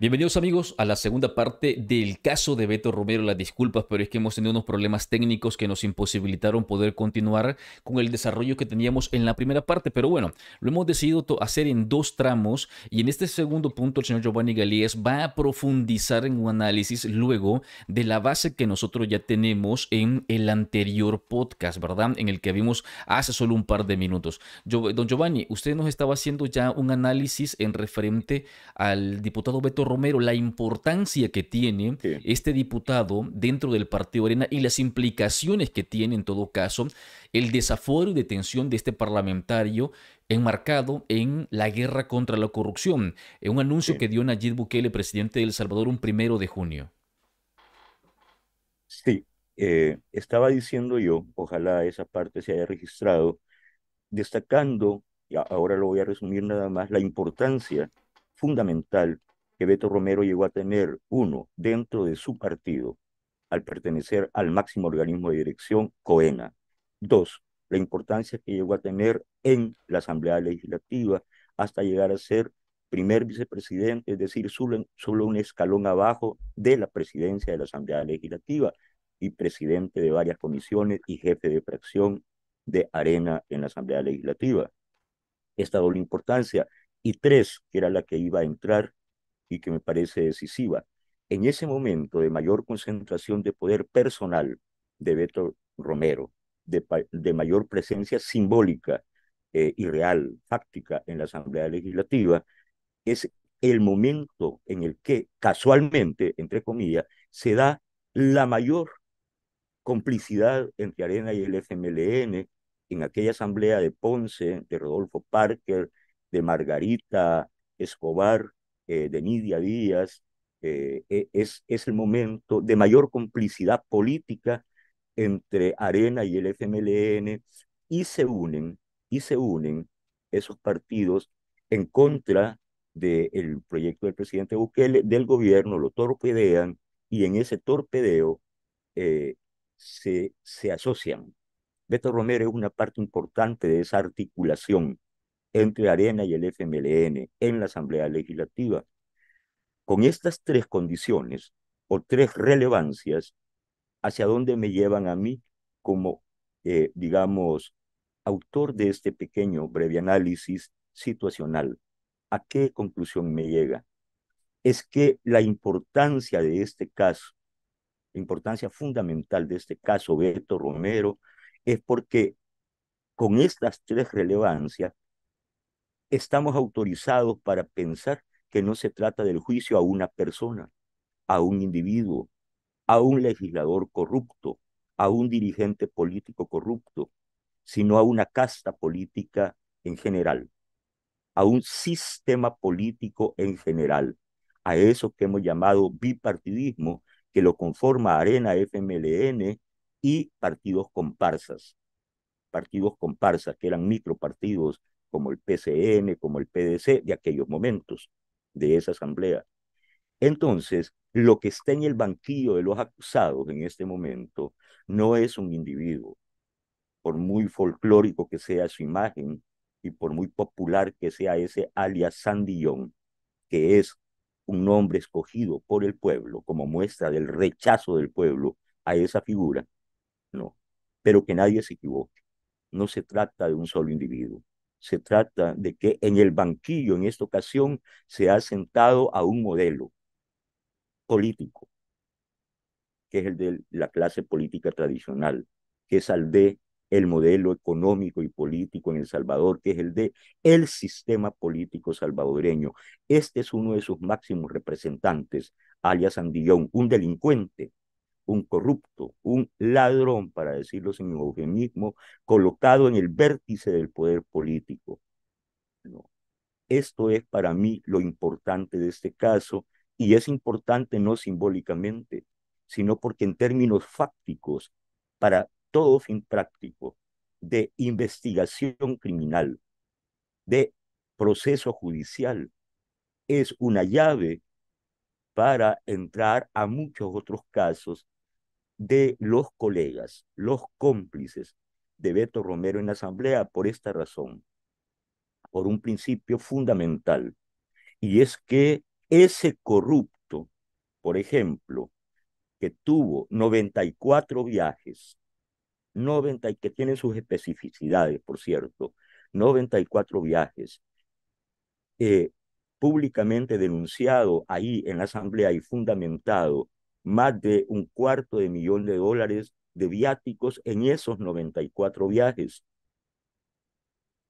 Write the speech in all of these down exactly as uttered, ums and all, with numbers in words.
Bienvenidos amigos a la segunda parte del caso de Beto Romero. Las disculpas, pero es que hemos tenido unos problemas técnicos que nos imposibilitaron poder continuar con el desarrollo que teníamos en la primera parte. Pero bueno, lo hemos decidido hacer en dos tramos y en este segundo punto el señor Geovani Galeas va a profundizar en un análisis luego de la base que nosotros ya tenemos en el anterior podcast, ¿verdad? En el que vimos hace solo un par de minutos. Yo, don Geovani, usted nos estaba haciendo ya un análisis en referente al diputado Beto Romero, la importancia que tiene sí. este diputado dentro del Partido Arena y las implicaciones que tiene en todo caso el desafuero y detención de este parlamentario enmarcado en la guerra contra la corrupción. Un anuncio sí. que dio Nayib Bukele, presidente de El Salvador, un primero de junio. Sí, eh, estaba diciendo yo, ojalá esa parte se haya registrado, destacando, y ahora lo voy a resumir nada más, la importancia fundamental que Beto Romero llegó a tener, uno, dentro de su partido, al pertenecer al máximo organismo de dirección, COENA. Dos, la importancia que llegó a tener en la Asamblea Legislativa hasta llegar a ser primer vicepresidente, es decir, solo, solo un escalón abajo de la presidencia de la Asamblea Legislativa y presidente de varias comisiones y jefe de fracción de Arena en la Asamblea Legislativa. Esta doble importancia. Y tres, que era la que iba a entrar, y que me parece decisiva. En ese momento de mayor concentración de poder personal de Beto Romero, de, de mayor presencia simbólica eh, y real, fáctica en la Asamblea Legislativa, es el momento en el que casualmente, entre comillas, se da la mayor complicidad entre Arena y el F M L N en aquella asamblea de Ponce, de Rodolfo Parker, de Margarita Escobar, Eh, de Nidia Díaz, eh, es, es el momento de mayor complicidad política entre Arena y el F M L N, y se unen, y se unen esos partidos en contra del proyecto del presidente Bukele, del gobierno, lo torpedean, y en ese torpedeo eh, se, se asocian. Beto Romero es una parte importante de esa articulación entre Arena y el F M L N en la Asamblea Legislativa. Con estas tres condiciones o tres relevancias, ¿hacia dónde me llevan a mí como, eh, digamos, autor de este pequeño breve análisis situacional? ¿A qué conclusión me llega? Es que la importancia de este caso, la importancia fundamental de este caso Beto Romero, es porque con estas tres relevancias estamos autorizados para pensar que no se trata del juicio a una persona, a un individuo, a un legislador corrupto, a un dirigente político corrupto, sino a una casta política en general, a un sistema político en general, a eso que hemos llamado bipartidismo, que lo conforma Arena, F M L N y partidos comparsas, partidos comparsas que eran micropartidos, como el P C N, como el P D C, de aquellos momentos, de esa asamblea. Entonces, lo que está en el banquillo de los acusados en este momento no es un individuo, por muy folclórico que sea su imagen y por muy popular que sea ese alias Sandillón, que es un nombre escogido por el pueblo como muestra del rechazo del pueblo a esa figura, no, pero que nadie se equivoque, no se trata de un solo individuo. Se trata de que en el banquillo, en esta ocasión, se ha sentado a un modelo político, que es el de la clase política tradicional, que es el de el modelo económico y político en El Salvador, que es el de el sistema político salvadoreño. Este es uno de sus máximos representantes, alias Sandillón, un delincuente, un corrupto, un ladrón, para decirlo sin eufemismo, colocado en el vértice del poder político. No. Esto es para mí lo importante de este caso, y es importante no simbólicamente, sino porque en términos fácticos, para todo fin práctico, de investigación criminal, de proceso judicial, es una llave para entrar a muchos otros casos de los colegas, los cómplices de Beto Romero en la Asamblea por esta razón, por un principio fundamental, y es que Ese corrupto, por ejemplo, que tuvo noventa y cuatro viajes, noventa, que tienen sus especificidades, por cierto, noventa y cuatro viajes, eh, públicamente denunciado ahí en la Asamblea y fundamentado más de un cuarto de millón de dólares de viáticos en esos noventa y cuatro viajes.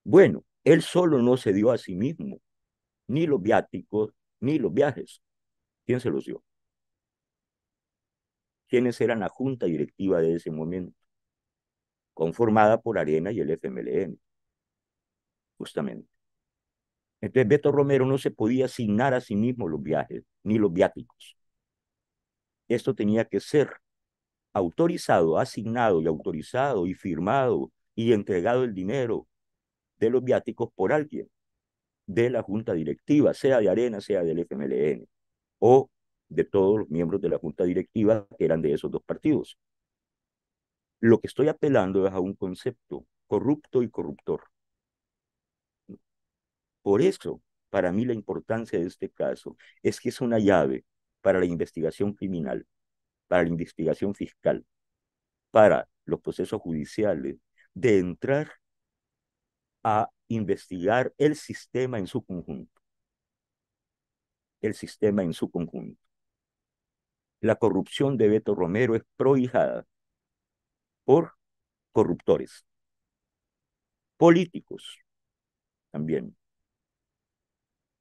Bueno, él solo no se dio a sí mismo, ni los viáticos, ni los viajes. ¿Quién se los dio? ¿Quiénes eran la junta directiva de ese momento? Conformada por Arena y el F M L N, justamente. Entonces Beto Romero no se podía asignar a sí mismo los viajes, ni los viáticos. Esto tenía que ser autorizado, asignado y autorizado y firmado y entregado el dinero de los viáticos por alguien de la junta directiva, sea de Arena, sea del F M L N, o de todos los miembros de la junta directiva que eran de esos dos partidos. Lo que estoy apelando es a un concepto corrupto y corruptor. Por eso, para mí la importancia de este caso es que es una llave para la investigación criminal, para la investigación fiscal, para los procesos judiciales, de entrar a investigar el sistema en su conjunto. El sistema en su conjunto. La corrupción de Beto Romero es prohijada por corruptores, políticos también.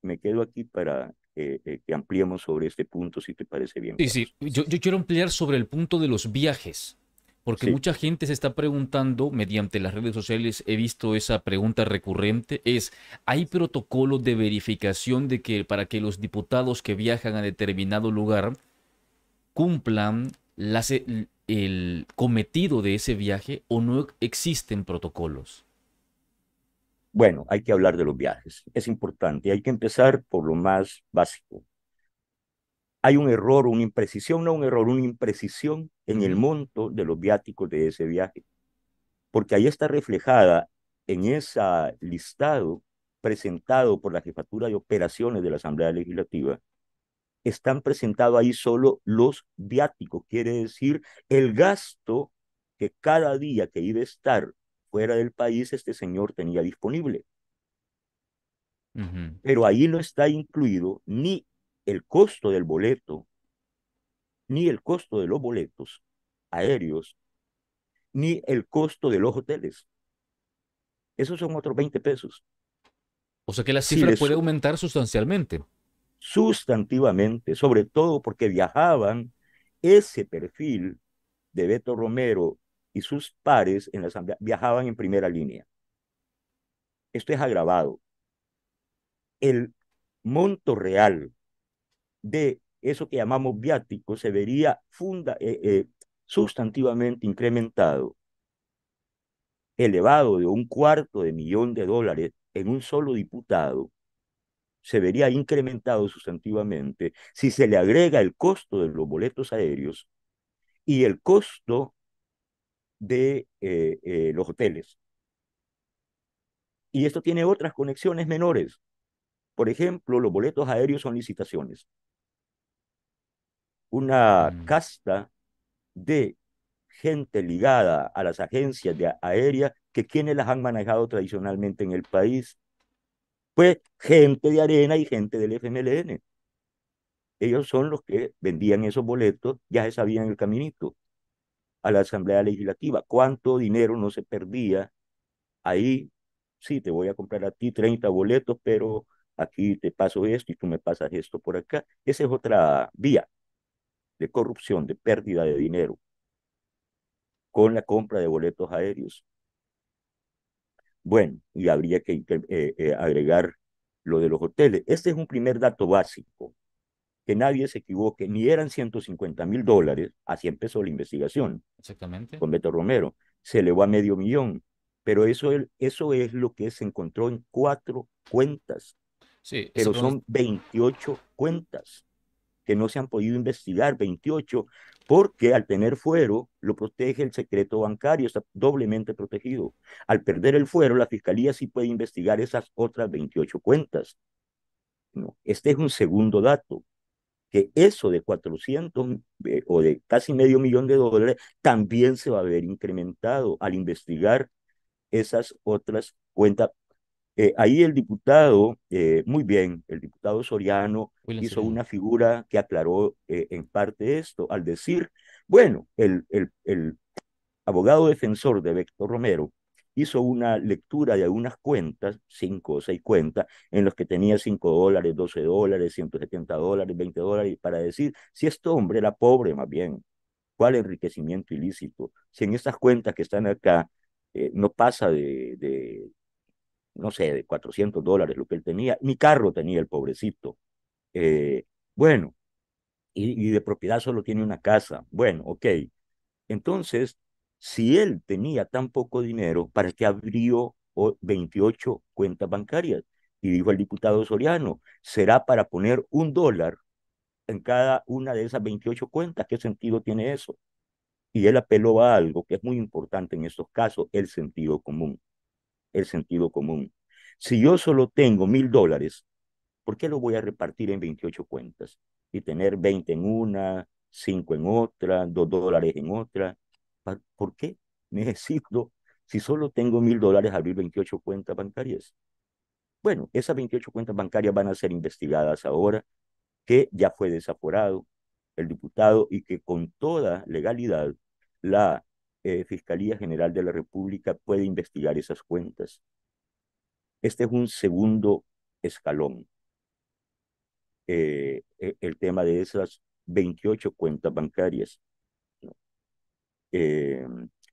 Me quedo aquí para eh, eh, que ampliemos sobre este punto, si te parece bien. Sí, sí. Yo, yo quiero ampliar sobre el punto de los viajes. Porque sí, mucha gente se está preguntando, mediante las redes sociales he visto esa pregunta recurrente, es, ¿hay protocolos de verificación de que para que los diputados que viajan a determinado lugar cumplan las, el, el cometido de ese viaje, o no existen protocolos? Bueno, hay que hablar de los viajes, es importante, hay que empezar por lo más básico. Hay un error, una imprecisión, no un error, una imprecisión en el monto de los viáticos de ese viaje. Porque ahí está reflejada en ese listado presentado por la Jefatura de Operaciones de la Asamblea Legislativa. Están presentados ahí solo los viáticos, quiere decir el gasto que cada día que iba a estar fuera del país este señor tenía disponible. Uh-huh. Pero ahí no está incluido ni el costo del boleto, ni el costo de los boletos aéreos, ni el costo de los hoteles. Esos son otros veinte pesos. O sea que la cifra puede aumentar sustancialmente. Sustantivamente, sobre todo porque viajaban ese perfil de Beto Romero y sus pares en la Asamblea, viajaban en primera línea. Esto es agravado. El monto real de eso que llamamos viático se vería funda, eh, eh, sustantivamente incrementado, elevado de un cuarto de millón de dólares en un solo diputado, se vería incrementado sustantivamente si se le agrega el costo de los boletos aéreos y el costo de eh, eh, los hoteles. Y esto tiene otras conexiones menores. Por ejemplo, los boletos aéreos son licitaciones. Una mm. casta de gente ligada a las agencias de aéreas, que quienes las han manejado tradicionalmente en el país, pues gente de Arena y gente del F M L N. Ellos son los que vendían esos boletos, ya se sabían el caminito a la Asamblea Legislativa. ¿Cuánto dinero no se perdía ahí? Sí, te voy a comprar a ti treinta boletos, pero aquí te paso esto y tú me pasas esto por acá. Esa es otra vía de corrupción, de pérdida de dinero, con la compra de boletos aéreos. Bueno, y habría que eh, eh, agregar lo de los hoteles. Este es un primer dato básico, que nadie se equivoque, ni eran ciento cincuenta mil dólares, así empezó la investigación. Exactamente. Con Beto Romero, se elevó a medio millón, pero eso, eso es lo que se encontró en cuatro cuentas, sí, pero son es... veintiocho cuentas. Que no se han podido investigar, veintiocho, porque al tener fuero lo protege el secreto bancario, está doblemente protegido. Al perder el fuero, la Fiscalía sí puede investigar esas otras veintiocho cuentas. No, este es un segundo dato, que eso de cuatrocientos eh, o de casi medio millón de dólares también se va a ver incrementado al investigar esas otras cuentas. Eh, ahí el diputado, eh, muy bien, el diputado Soriano hizo Soriano. una figura que aclaró eh, en parte esto, al decir, bueno, el, el, el abogado defensor de Beto Romero hizo una lectura de algunas cuentas, cinco o seis cuentas, en los que tenía cinco dólares, doce dólares, ciento setenta dólares, veinte dólares, para decir, si este hombre era pobre más bien, ¿cuál enriquecimiento ilícito? Si en estas cuentas que están acá eh, no pasa de, de, no sé, de cuatrocientos dólares lo que él tenía, ni carro tenía el pobrecito. Eh, bueno, y, y de propiedad solo tiene una casa. Bueno, ok. Entonces, si él tenía tan poco dinero, ¿para qué abrió veintiocho cuentas bancarias? Y dijo el diputado Soriano, será para poner un dólar en cada una de esas veintiocho cuentas. ¿Qué sentido tiene eso? Y él apeló a algo que es muy importante en estos casos, el sentido común. El sentido común. Si yo solo tengo mil dólares, ¿por qué lo voy a repartir en veintiocho cuentas? Y tener veinte en una, cinco en otra, dos dólares en otra. ¿Por qué necesito, si solo tengo mil dólares, abrir veintiocho cuentas bancarias? Bueno, esas veintiocho cuentas bancarias van a ser investigadas ahora, que ya fue desaforado el diputado y que con toda legalidad la eh, Fiscalía General de la República puede investigar esas cuentas. Este es un segundo escalón, eh, el tema de esas veintiocho cuentas bancarias. Eh,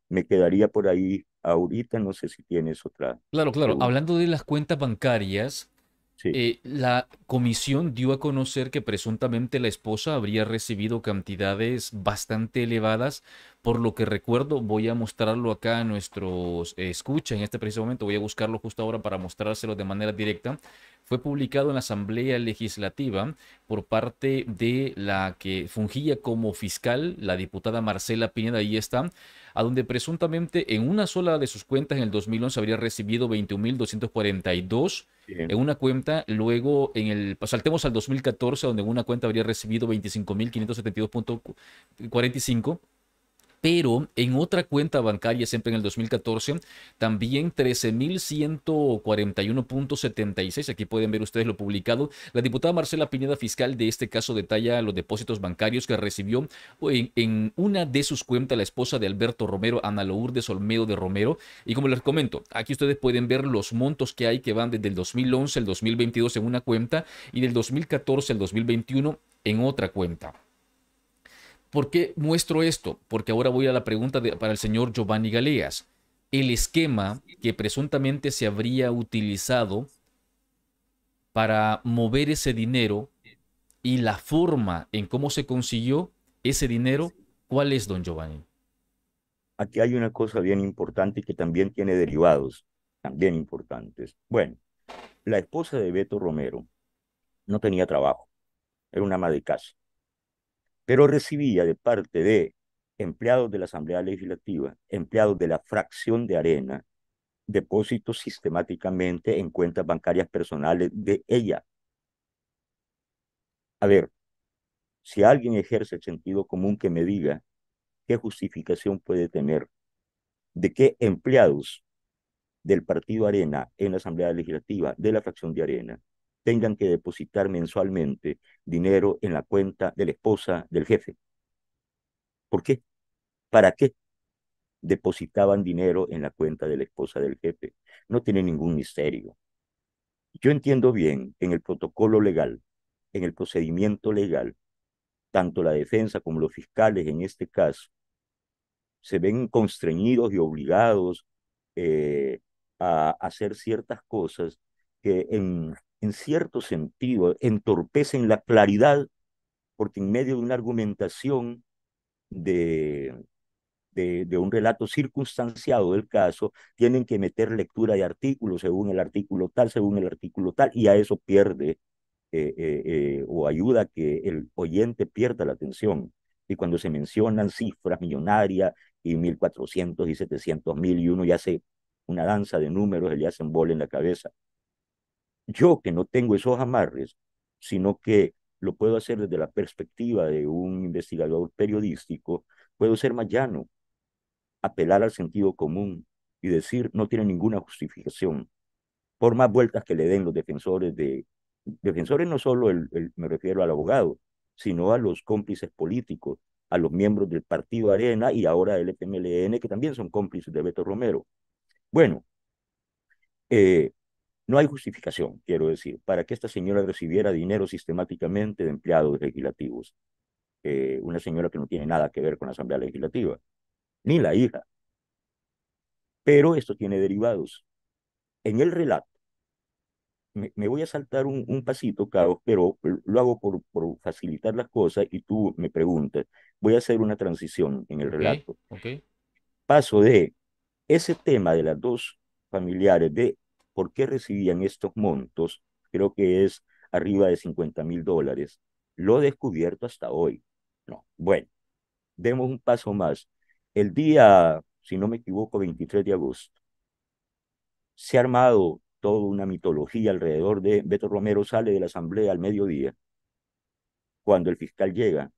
me quedaría por ahí ahorita, no sé si tienes otra. Claro, claro, pregunta. Hablando de las cuentas bancarias, sí. eh, la comisión dio a conocer que presuntamente la esposa habría recibido cantidades bastante elevadas, por lo que recuerdo, voy a mostrarlo acá a nuestros eh, escuchas en este preciso momento, voy a buscarlo justo ahora para mostrárselo de manera directa. Fue publicado en la Asamblea Legislativa por parte de la que fungía como fiscal, la diputada Marcela Pineda, ahí está, a donde presuntamente en una sola de sus cuentas en el dos mil once habría recibido veintiún mil doscientos cuarenta y dos, en una cuenta, luego en el, saltemos al dos mil catorce, donde en una cuenta habría recibido veinticinco mil quinientos setenta y dos punto cuarenta y cinco. Pero en otra cuenta bancaria, siempre en el dos mil catorce, también trece mil ciento cuarenta y uno punto setenta y seis. Aquí pueden ver ustedes lo publicado. La diputada Marcela Pineda, fiscal de este caso, detalla los depósitos bancarios que recibió en, en una de sus cuentas la esposa de Alberto Romero, Ana Lourdes Olmedo de Romero. Y como les comento, aquí ustedes pueden ver los montos que hay que van desde el dos mil once al dos mil veintidós en una cuenta y del dos mil catorce al dos mil veintiuno en otra cuenta. ¿Por qué muestro esto? Porque ahora voy a la pregunta de, para el señor Geovani Galeas. El esquema que presuntamente se habría utilizado para mover ese dinero y la forma en cómo se consiguió ese dinero, ¿cuál es, don Geovani? Aquí hay una cosa bien importante que también tiene derivados, también importantes. Bueno, la esposa de Beto Romero no tenía trabajo, era una ama de casa, pero recibía de parte de empleados de la Asamblea Legislativa, empleados de la fracción de Arena, depósitos sistemáticamente en cuentas bancarias personales de ella. A ver, si alguien ejerce el sentido común, que me diga qué justificación puede tener de que empleados del Partido Arena en la Asamblea Legislativa, de la fracción de Arena, tengan que depositar mensualmente dinero en la cuenta de la esposa del jefe. ¿Por qué? ¿Para qué depositaban dinero en la cuenta de la esposa del jefe? No tiene ningún misterio. Yo entiendo bien en el protocolo legal, en el procedimiento legal, tanto la defensa como los fiscales en este caso se ven constreñidos y obligados eh, a hacer ciertas cosas que en... en cierto sentido, entorpecen la claridad, porque en medio de una argumentación de, de, de un relato circunstanciado del caso, tienen que meter lectura de artículos, según el artículo tal, según el artículo tal, y a eso pierde eh, eh, eh, o ayuda a que el oyente pierda la atención. Y cuando se mencionan cifras millonarias y mil cuatrocientos y setecientos mil y uno ya hace una danza de números, le hacen bola en la cabeza. Yo, que no tengo esos amarres, sino que lo puedo hacer desde la perspectiva de un investigador periodístico, puedo ser más llano, apelar al sentido común y decir no tiene ninguna justificación, por más vueltas que le den los defensores de... Defensores no solo, el, el, me refiero al abogado, sino a los cómplices políticos, a los miembros del Partido Arena y ahora del F M L N, que también son cómplices de Beto Romero. Bueno, eh, no hay justificación, quiero decir, para que esta señora recibiera dinero sistemáticamente de empleados legislativos. Eh, una señora que no tiene nada que ver con la Asamblea Legislativa, ni la hija. Pero esto tiene derivados. En el relato, me, me voy a saltar un, un pasito, Carlos, pero lo hago por, por facilitar las cosas y tú me preguntas. Voy a hacer una transición en el relato. Okay, okay. Paso de ese tema de las dos familiares de por qué recibían estos montos, creo que es arriba de cincuenta mil dólares, lo descubierto hasta hoy. No, bueno, demos un paso más. El día, si no me equivoco, veintitrés de agosto, se ha armado toda una mitología alrededor de Beto Romero. Sale de la asamblea al mediodía, cuando el fiscal llega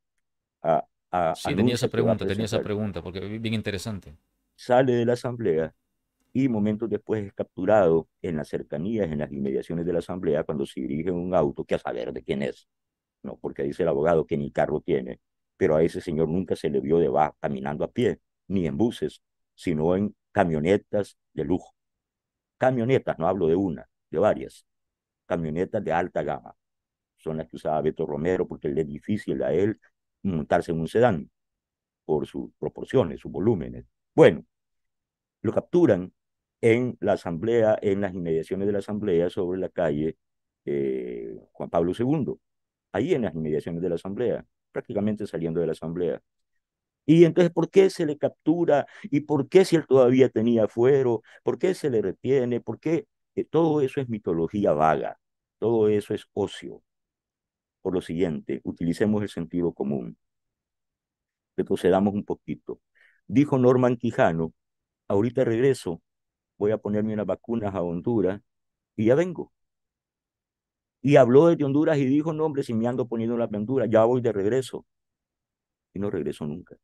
a... a sí, tenía esa pregunta, tenía esa pregunta, porque es bien interesante. Sale de la asamblea y momentos después es capturado en las cercanías, en las inmediaciones de la asamblea, cuando se dirige un auto, que a saber de quién es, no, porque dice el abogado que ni carro tiene, pero a ese señor nunca se le vio de baja caminando a pie, ni en buses, sino en camionetas de lujo. Camionetas, no hablo de una, de varias, camionetas de alta gama, son las que usaba Beto Romero porque le es difícil a él montarse en un sedán por sus proporciones, sus volúmenes. Bueno, lo capturan en la asamblea, en las inmediaciones de la asamblea, sobre la calle eh, Juan Pablo segundo, ahí en las inmediaciones de la asamblea, prácticamente saliendo de la asamblea. Y entonces, ¿por qué se le captura? ¿Y por qué si él todavía tenía fuero? ¿Por qué se le retiene? ¿Por qué? Eh, todo eso es mitología vaga. Todo eso es ocio. Por lo siguiente, utilicemos el sentido común. Retrocedamos un poquito. Dijo Norman Quijano, ahorita regreso, voy a ponerme unas vacunas a Honduras y ya vengo. Y habló desde Honduras y dijo, no hombre, si me ando poniendo las venduras, ya voy de regreso. Y no regreso nunca.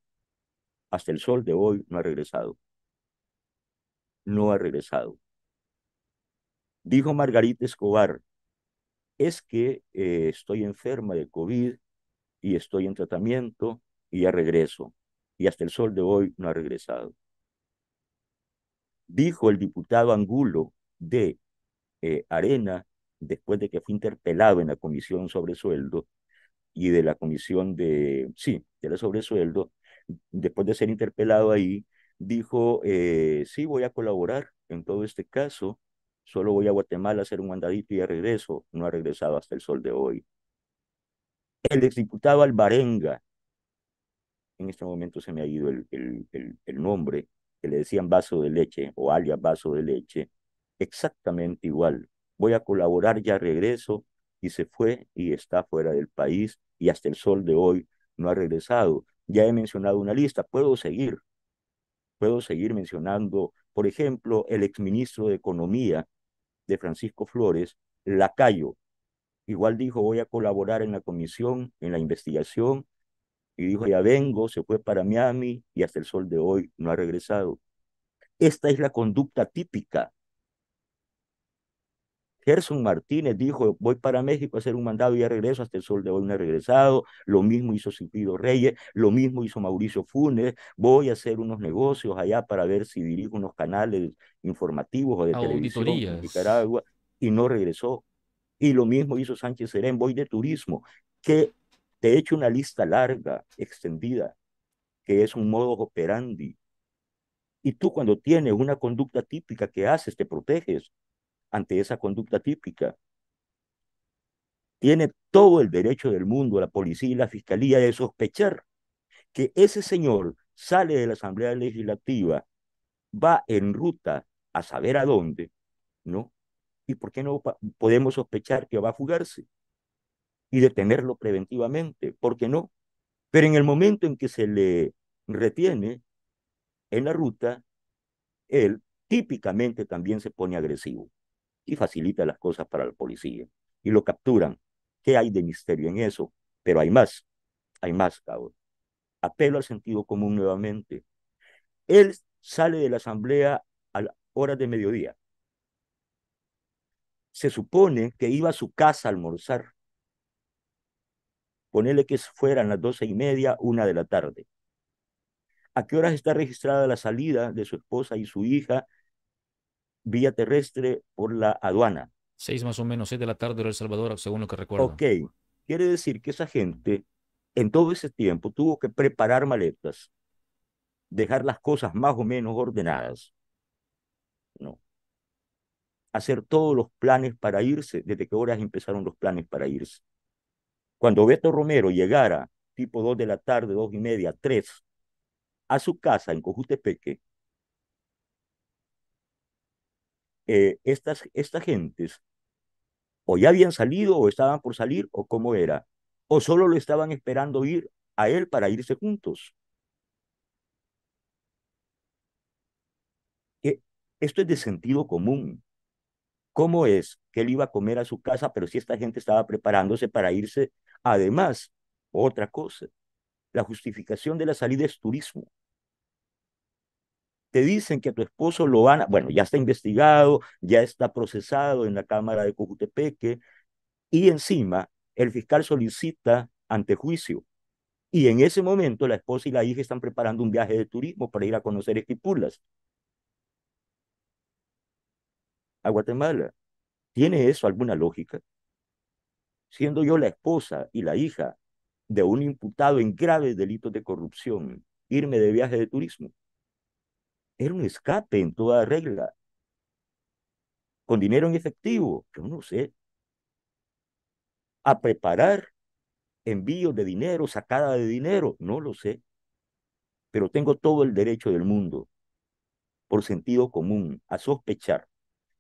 Hasta el sol de hoy no ha regresado. No ha regresado. Dijo Margarita Escobar, es que eh, estoy enferma de COVID y estoy en tratamiento y ya regreso. Y hasta el sol de hoy no ha regresado. Dijo el diputado Angulo de eh, Arena, después de que fue interpelado en la comisión sobre sueldo y de la comisión de, sí, de la sobre sueldo, después de ser interpelado ahí, dijo, eh, sí, voy a colaborar en todo este caso, solo voy a Guatemala a hacer un mandadito y ya regreso. No ha regresado hasta el sol de hoy. El exdiputado Alvarenga, en este momento se me ha ido el, el, el, el nombre, que le decían vaso de leche, o alias vaso de leche, exactamente igual. Voy a colaborar, ya regreso, y se fue y está fuera del país, y hasta el sol de hoy no ha regresado. Ya he mencionado una lista, puedo seguir, puedo seguir mencionando, por ejemplo, el exministro de Economía de Francisco Flores, Lacayo, igual dijo, voy a colaborar en la comisión, en la investigación, y dijo, ya vengo, se fue para Miami, y hasta el sol de hoy no ha regresado. Esta es la conducta típica. Gerson Martínez dijo, voy para México a hacer un mandado y ya regreso, hasta el sol de hoy no ha regresado. Lo mismo hizo Sigfrido Reyes, lo mismo hizo Mauricio Funes, voy a hacer unos negocios allá para ver si dirijo unos canales informativos o de televisión en Nicaragua, y no regresó. Y lo mismo hizo Sánchez Serén, voy de turismo, que te he hecho una lista larga, extendida, que es un modus operandi. Y tú cuando tienes una conducta típica, que haces? Te proteges ante esa conducta típica. Tiene todo el derecho del mundo, la policía y la fiscalía, de sospechar que ese señor sale de la Asamblea Legislativa, va en ruta a saber a dónde, ¿no? ¿Y por qué no podemos sospechar que va a fugarse y detenerlo preventivamente? ¿Por qué no? Pero en el momento en que se le retiene en la ruta, él típicamente también se pone agresivo y facilita las cosas para la policía, y lo capturan. ¿Qué hay de misterio en eso? Pero hay más, hay más, cabrón. Apelo al sentido común nuevamente. Él sale de la asamblea a las horas de mediodía. Se supone que iba a su casa a almorzar. Ponele que fueran las doce y media, una de la tarde. ¿A qué horas está registrada la salida de su esposa y su hija vía terrestre por la aduana? Seis más o menos, seis de la tarde en El Salvador, según lo que recuerdo. Ok, quiere decir que esa gente en todo ese tiempo tuvo que preparar maletas, dejar las cosas más o menos ordenadas, ¿no? Hacer todos los planes para irse. ¿Desde qué horas empezaron los planes para irse? Cuando Beto Romero llegara, tipo dos de la tarde, dos y media, tres, a su casa en Cojutepeque, eh, estas, estas gentes o ya habían salido o estaban por salir o cómo era, o solo lo estaban esperando ir a él para irse juntos. Eh, esto es de sentido común. ¿Cómo es que él iba a comer a su casa, pero si esta gente estaba preparándose para irse? Además, otra cosa, la justificación de la salida es turismo. Te dicen que a tu esposo lo van a... Bueno, ya está investigado, ya está procesado en la Cámara de Cojutepeque, y encima el fiscal solicita antejuicio. Y en ese momento la esposa y la hija están preparando un viaje de turismo para ir a conocer Esquipulas, a Guatemala. ¿Tiene eso alguna lógica? Siendo yo la esposa y la hija de un imputado en graves delitos de corrupción, irme de viaje de turismo. Era un escape en toda regla. Con dinero en efectivo, yo no sé. A preparar envíos de dinero, sacada de dinero, no lo sé. Pero tengo todo el derecho del mundo, por sentido común, a sospechar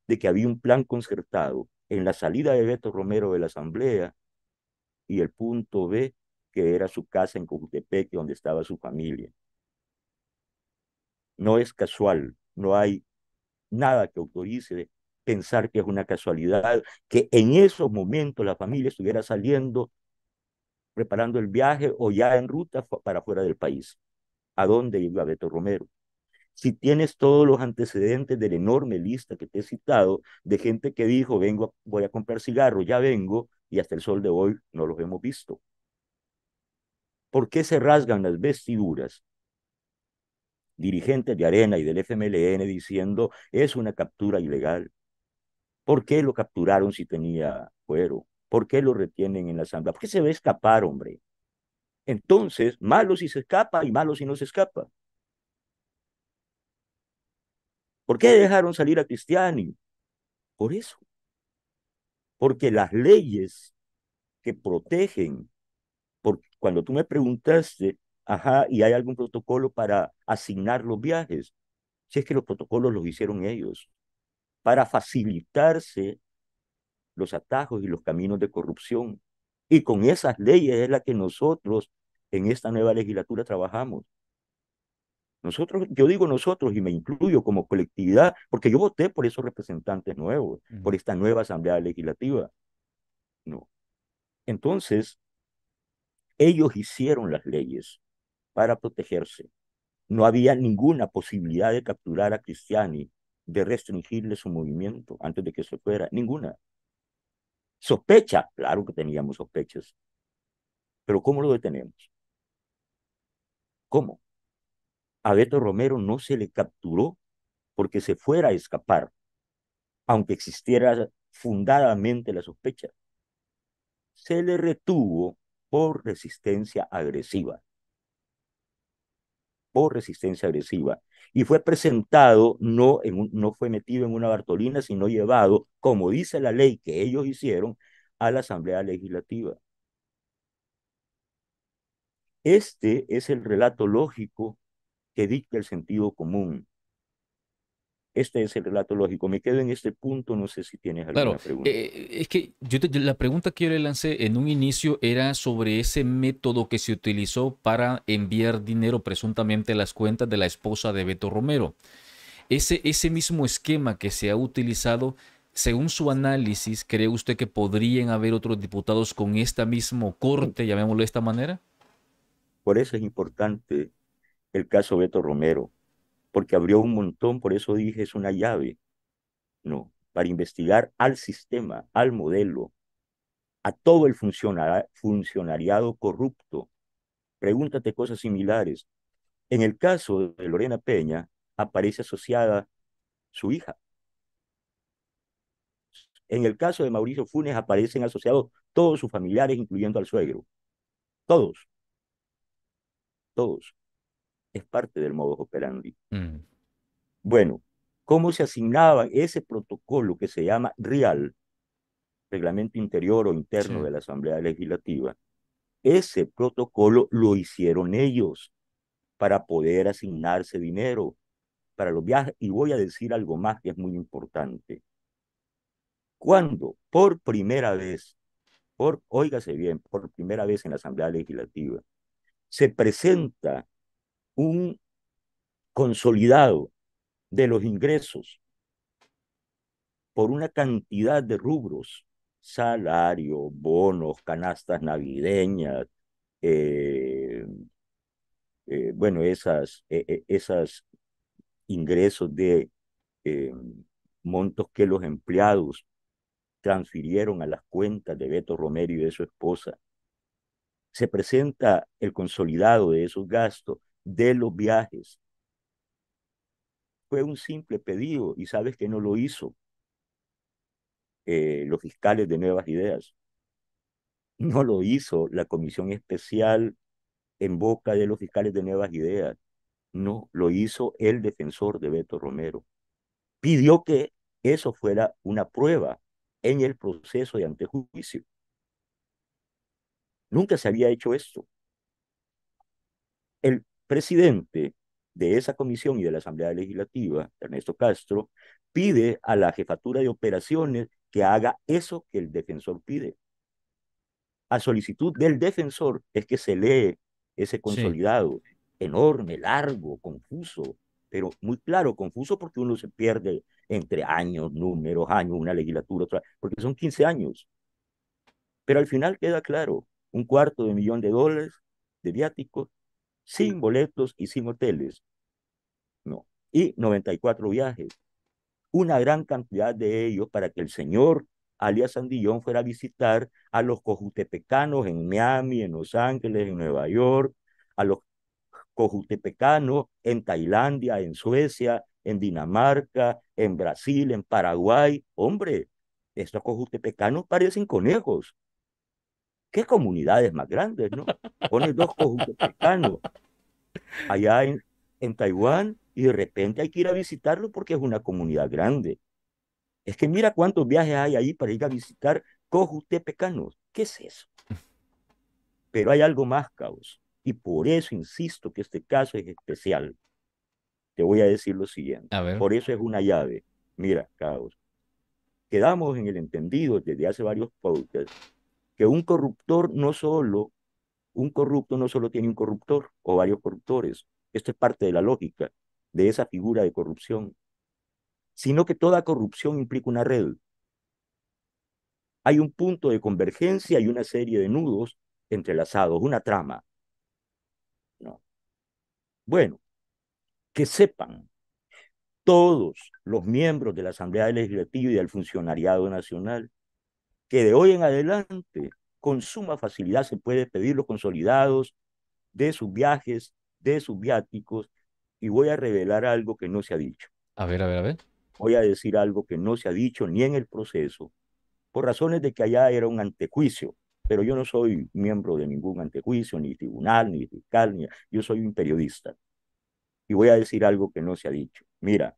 de que había un plan concertado en la salida de Beto Romero de la asamblea y el punto B, que era su casa en Cojutepeque, donde estaba su familia. No es casual, no hay nada que autorice pensar que es una casualidad, que en esos momentos la familia estuviera saliendo, preparando el viaje o ya en ruta para fuera del país. ¿A dónde iba Beto Romero? Si tienes todos los antecedentes de la enorme lista que te he citado, de gente que dijo, vengo, voy a comprar cigarros, ya vengo, y hasta el sol de hoy no los hemos visto. ¿Por qué se rasgan las vestiduras dirigentes de Arena y del F M L N diciendo, es una captura ilegal? ¿Por qué lo capturaron si tenía cuero? ¿Por qué lo retienen en la asamblea? ¿Por qué se ve escapar, hombre? Entonces, malo si se escapa y malo si no se escapa. ¿Por qué dejaron salir a Cristiani? Por eso. Porque las leyes que protegen, porque cuando tú me preguntaste, ajá, ¿y hay algún protocolo para asignar los viajes? Si es que los protocolos los hicieron ellos, para facilitarse los atajos y los caminos de corrupción. Y con esas leyes es la que nosotros en esta nueva legislatura trabajamos. Nosotros, yo digo nosotros y me incluyo como colectividad, porque yo voté por esos representantes nuevos, uh-huh. por esta nueva Asamblea Legislativa. No. Entonces, ellos hicieron las leyes para protegerse. No había ninguna posibilidad de capturar a Cristiani, de restringirle su movimiento antes de que se fuera. Ninguna. Sospecha, claro que teníamos sospechas. Pero ¿cómo lo detenemos? ¿Cómo? A Beto Romero no se le capturó porque se fuera a escapar, aunque existiera fundadamente la sospecha. Se le retuvo por resistencia agresiva. Por resistencia agresiva. Y fue presentado, no, en un, no fue metido en una bartolina, sino llevado, como dice la ley que ellos hicieron, a la Asamblea Legislativa. Este es el relato lógico que dicta el sentido común. Este es el relato lógico. Me quedo en este punto, no sé si tienes alguna claro, pregunta. Eh, es que yo te, la pregunta que yo le lancé en un inicio era sobre ese método que se utilizó para enviar dinero presuntamente a las cuentas de la esposa de Beto Romero. Ese, ese mismo esquema que se ha utilizado según su análisis, ¿cree usted que podrían haber otros diputados con este mismo corte, llamémoslo de esta manera? Por eso es importante el caso Beto Romero, porque abrió un montón, por eso dije, es una llave, ¿no? Para investigar al sistema, al modelo, a todo el funcionari- funcionariado corrupto. Pregúntate cosas similares. En el caso de Lorena Peña, aparece asociada su hija. En el caso de Mauricio Funes, aparecen asociados todos sus familiares, incluyendo al suegro. Todos. Todos. Es parte del modus operandi. Mm. Bueno, ¿cómo se asignaba ese protocolo que se llama RIAL, Reglamento Interior o Interno sí. de la Asamblea Legislativa? Ese protocolo lo hicieron ellos para poder asignarse dinero para los viajes. Y voy a decir algo más que es muy importante. Cuando por primera vez, por, óigase bien, por primera vez en la Asamblea Legislativa, se presenta un consolidado de los ingresos por una cantidad de rubros, salario, bonos, canastas navideñas, eh, eh, bueno, esas, eh, esas ingresos de eh, montos que los empleados transfirieron a las cuentas de Beto Romero y de su esposa. Se presenta el consolidado de esos gastos, de los viajes. Fue un simple pedido y sabes que no lo hizo. Eh, los fiscales de Nuevas Ideas. No lo hizo la comisión especial en boca de los fiscales de Nuevas Ideas. No, lo hizo el defensor de Beto Romero. Pidió que eso fuera una prueba en el proceso de antejuicio. Nunca se había hecho esto. El presidente de esa comisión y de la Asamblea Legislativa, Ernesto Castro, pide a la Jefatura de Operaciones que haga eso que el defensor pide. A solicitud del defensor es que se lee ese consolidado, sí. enorme, largo, confuso, pero muy claro, confuso porque uno se pierde entre años, números, años, una legislatura, otra, porque son quince años. Pero al final queda claro, un cuarto de millón de dólares de viáticos, sin boletos y sin hoteles, no, y noventa y cuatro viajes, una gran cantidad de ellos para que el señor alias Sandillón fuera a visitar a los cojutepecanos en Miami, en Los Ángeles, en Nueva York, a los cojutepecanos en Tailandia, en Suecia, en Dinamarca, en Brasil, en Paraguay. Hombre, estos cojutepecanos parecen conejos. ¿Qué comunidades más grandes, no? Pones dos cojutepecanos allá en, en Taiwán y de repente hay que ir a visitarlo porque es una comunidad grande. Es que mira cuántos viajes hay ahí para ir a visitar cojutepecanos. ¿Qué es eso? Pero hay algo más, caos. Y por eso insisto que este caso es especial. Te voy a decir lo siguiente. Por eso es una llave. Mira, caos. Quedamos en el entendido desde hace varios podcasts que un corruptor no solo, un corrupto no solo tiene un corruptor o varios corruptores, esto es parte de la lógica de esa figura de corrupción, sino que toda corrupción implica una red. Hay un punto de convergencia y una serie de nudos entrelazados, una trama. No. Bueno, que sepan todos los miembros de la Asamblea Legislativa y del funcionariado nacional que de hoy en adelante con suma facilidad se puede pedir los consolidados de sus viajes, de sus viáticos, y voy a revelar algo que no se ha dicho. A ver, a ver, a ver. Voy a decir algo que no se ha dicho ni en el proceso, por razones de que allá era un antejuicio, pero yo no soy miembro de ningún antejuicio, ni tribunal, ni fiscal, ni... yo soy un periodista. Y voy a decir algo que no se ha dicho. Mira,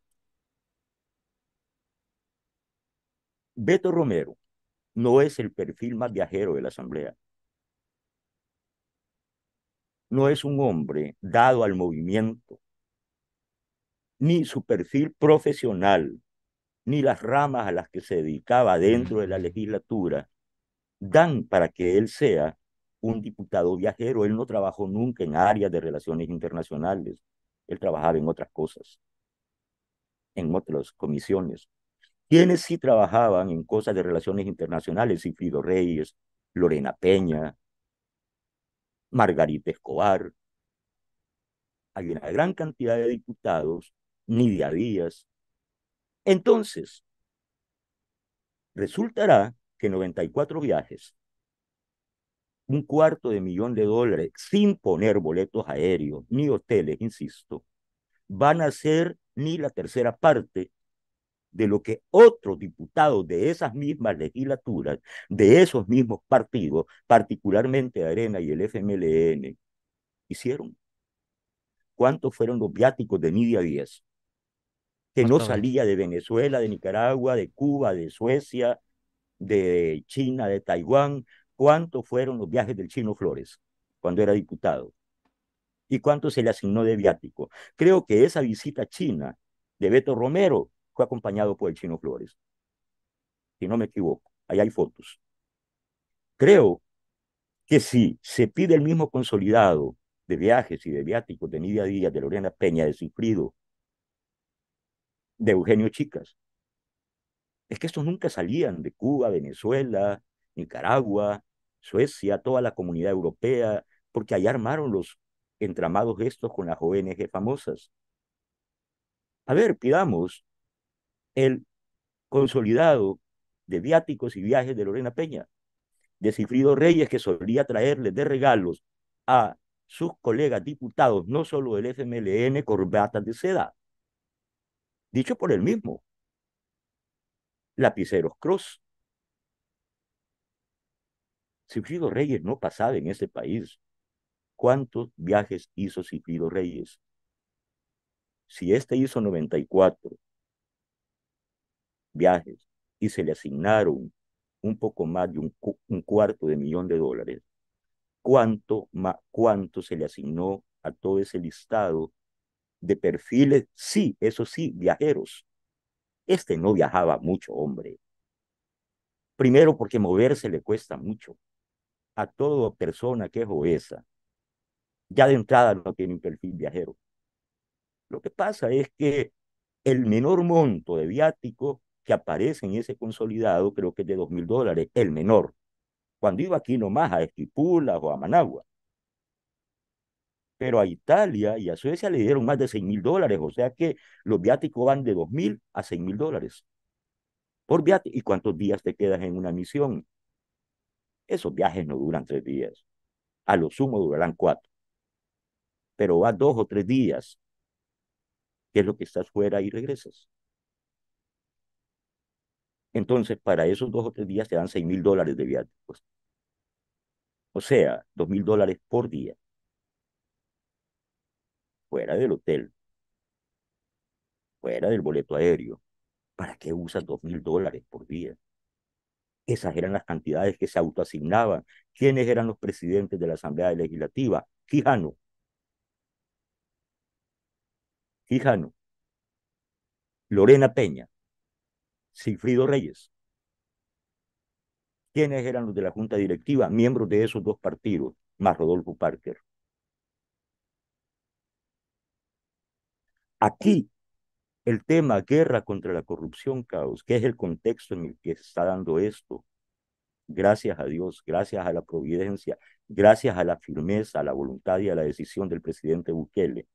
Beto Romero no es el perfil más viajero de la Asamblea. No es un hombre dado al movimiento, ni su perfil profesional, ni las ramas a las que se dedicaba dentro de la legislatura, dan para que él sea un diputado viajero. Él no trabajó nunca en áreas de relaciones internacionales. Él trabajaba en otras cosas, en otras comisiones. quienes sí trabajaban en cosas de relaciones internacionales, Sigfrido Reyes, Lorena Peña, Margarita Escobar. Hay una gran cantidad de diputados, Nidia Díaz. Entonces, resultará que noventa y cuatro viajes, un cuarto de millón de dólares, sin poner boletos aéreos ni hoteles, insisto, van a ser ni la tercera parte de lo que otros diputados de esas mismas legislaturas, de esos mismos partidos, particularmente Arena y el F M L N, hicieron. ¿Cuántos fueron los viáticos de Nidia Díaz? Que no salía de Venezuela, de Nicaragua, de Cuba, de Suecia, de China, de Taiwán. ¿Cuántos fueron los viajes del Chino Flores cuando era diputado? ¿Y cuánto se le asignó de viático? Creo que esa visita a China de Beto Romero fue acompañado por el Chino Flores. Si no me equivoco, ahí hay fotos. Creo que si se pide el mismo consolidado de viajes y de viáticos de Nidia Díaz, de Lorena Peña, de Sigfrido, de Eugenio Chicas, es que estos nunca salían de Cuba, Venezuela, Nicaragua, Suecia, toda la comunidad europea, porque allá armaron los entramados estos con las O N G famosas. A ver, pidamos el consolidado de viáticos y viajes de Lorena Peña, de Sigfrido Reyes, que solía traerles de regalos a sus colegas diputados, no solo del F M L N, corbatas de seda, dicho por él mismo, lapiceros Cross. Sigfrido Reyes no pasaba en ese país. ¿Cuántos viajes hizo Sigfrido Reyes? Si este hizo noventa y cuatro viajes y se le asignaron un poco más de un, cu un cuarto de millón de dólares, ¿cuánto, ma ¿cuánto se le asignó a todo ese listado de perfiles? Sí, eso sí, viajeros. Este no viajaba mucho, hombre. Primero porque moverse le cuesta mucho. A toda persona que es obesa, ya de entrada no tiene un perfil viajero. Lo que pasa es que el menor monto de viático que aparece en ese consolidado, creo que es de dos mil dólares, el menor, cuando iba aquí nomás a Esquipulas o a Managua. Pero a Italia y a Suecia le dieron más de seis mil dólares, o sea que los viáticos van de dos mil a seis mil dólares por viático. ¿Y cuántos días te quedas en una misión? Esos viajes no duran tres días. A lo sumo durarán cuatro. Pero vas dos o tres días, que es lo que estás fuera y regresas. Entonces, para esos dos o tres días te dan seis mil dólares de viáticos. O sea, dos mil dólares por día. Fuera del hotel. Fuera del boleto aéreo. ¿Para qué usas dos mil dólares por día? Esas eran las cantidades que se autoasignaban. ¿Quiénes eran los presidentes de la Asamblea Legislativa? Quijano. Quijano. Lorena Peña. Sigfrido Reyes. ¿Quiénes eran los de la Junta Directiva? Miembros de esos dos partidos, más Rodolfo Parker. Aquí, el tema guerra contra la corrupción, caos, que es el contexto en el que se está dando esto. Gracias a Dios, gracias a la providencia, gracias a la firmeza, a la voluntad y a la decisión del presidente Bukele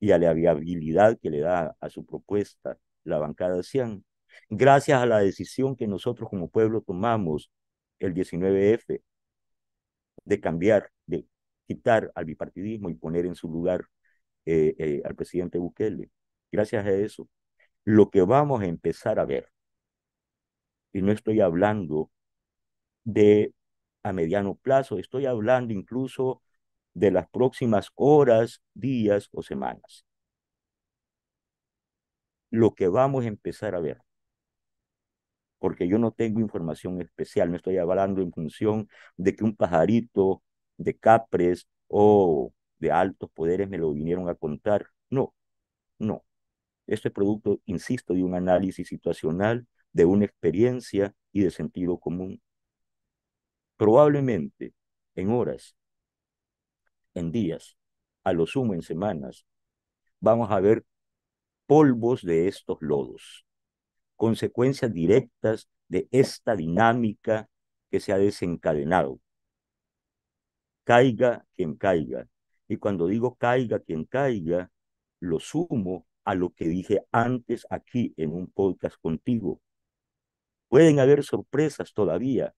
y a la viabilidad que le da a su propuesta la bancada C I A N. Gracias a la decisión que nosotros como pueblo tomamos el diecinueve F de cambiar, de quitar al bipartidismo y poner en su lugar eh, eh, al presidente Bukele. Gracias a eso, lo que vamos a empezar a ver, y no estoy hablando de a mediano plazo, estoy hablando incluso de las próximas horas, días o semanas. Lo que vamos a empezar a ver, porque yo no tengo información especial, no estoy hablando en función de que un pajarito de Capres o de altos poderes me lo vinieron a contar, no, no. Este producto, insisto, de un análisis situacional, de una experiencia y de sentido común. Probablemente en horas, en días, a lo sumo en semanas, vamos a ver polvos de estos lodos, consecuencias directas de esta dinámica que se ha desencadenado. Caiga quien caiga. Y cuando digo caiga quien caiga, lo sumo a lo que dije antes aquí en un podcast contigo. Pueden haber sorpresas todavía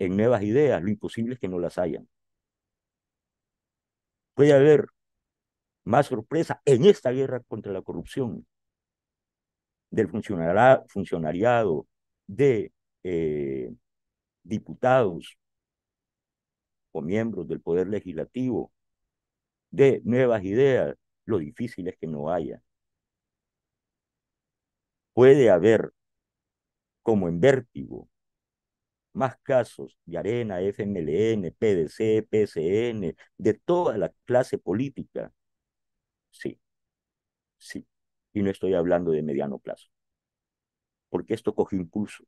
en Nuevas Ideas, lo imposible es que no las hayan. Puede haber más sorpresa en esta guerra contra la corrupción del funcionariado, de eh, diputados o miembros del Poder Legislativo, de Nuevas Ideas, lo difícil es que no haya. Puede haber, como en Vértigo, más casos de Arena, F M L N, P D C, P C N, de toda la clase política. Sí, sí. Y no estoy hablando de mediano plazo, porque esto cogió impulso,